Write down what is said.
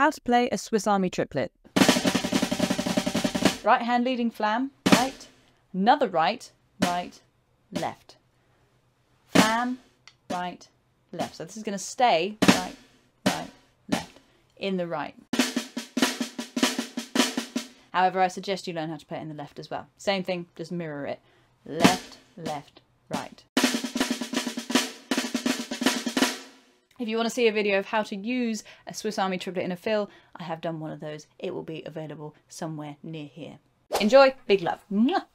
How to play a Swiss Army triplet. Right hand leading flam, right, another right, left. Flam, right, left. So this is going to stay right, left, in the right. However, I suggest you learn how to play it in the left as well. Same thing, just mirror it. Left, left, right. If you want to see a video of how to use a Swiss Army triplet in a fill, I have done one of those. It will be available somewhere near here. Enjoy, big love. Mwah.